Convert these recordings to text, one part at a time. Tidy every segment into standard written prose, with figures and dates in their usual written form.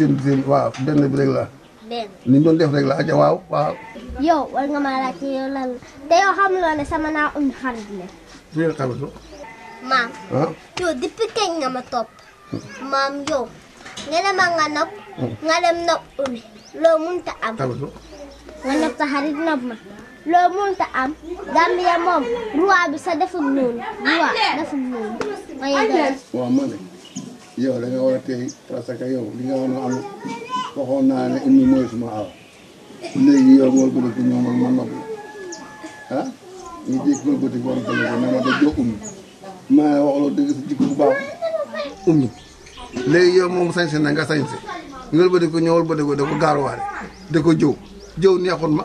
Sin waaw benn bi rek la benn ni ñu doon def rek la aja waaw waaw yow war nga ma laaj yow lan te yow xam loo ne sama naa xarit la ñu xamatu maam yow depuis kañ nga ma topp maam yow nga ne ma nga nopp nga dem nopp umi loo munta am nga nopp sa xarit nopp ma loo munta am Gambia moom roi bi sa deful noonu roi deful noonu waaw ma ne yo la nga wara tey parce que yow li nga wono am waxon na ne indi moy suma aw legi yow mo gulu ci ñoom ma nopp ha ni jikko goti ko won ko na ma do jokum ma waxlo deug ci jikko bu baax indi legi yow mom sañse na nga sañse ngol ba diko ñowol ba diko dako garwaale dako jow jow neexul ma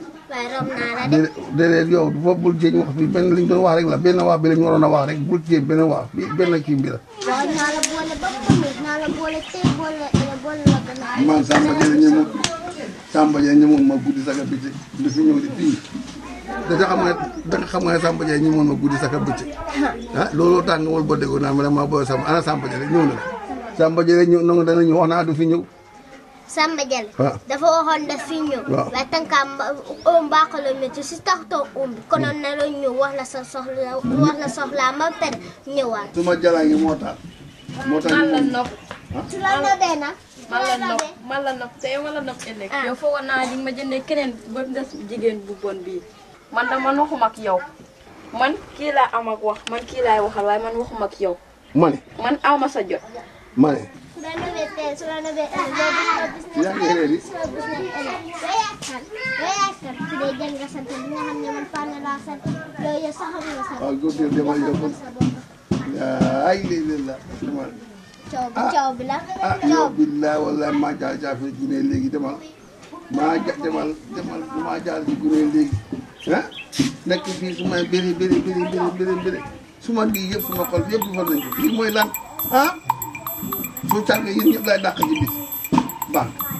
way romna la de yow du fa bul jeñ wax bi ben liñ doon wax rek la ben wax bi lañ warona wax rek bul jeñ ben wax bi ben ki mbira man samba de ñemu samba de ñemu ma guddi saga bi du fi ñew di fi da xam nga Sam Miguel ñi mo no guddi saka bëcc ha lolo tang wol bo dego na ma bo sam ana Sam Miguel ñew na Sam Miguel ñew no da ñu wax na du fi ñew Sam Miguel dafa waxon da fi ñew la tankam o mbaxalo metti ci taxto konon na lo ñew wax la sa soxla wax la soxla ma pet ñewal duma jalangi motax man la nopp ci la no dena man la nopp te wala nopp elek yo fo wona di ma jëndé keneen ba dess jigéen bu bon bi man dama waxuma ak yow man ki la am ak wax man ki lay waxal way man waxuma ak yow man awma sa jot mané su la nobé ya ngéré li wayakal ci dé jël nga sant li nga xamné man fa la sant lo ya saxam la sant wa goor dé ma yow ay lillah ciao bi la ciao billah wala ma jaaja fi guné légui demal ma ja demal ma jaar ci guné légui hein nek fi suma béré suma gi yépp suma xol yépp fa nañ ko li moy lan hein su tangé yeen ñëpp lay dakk ci bis ba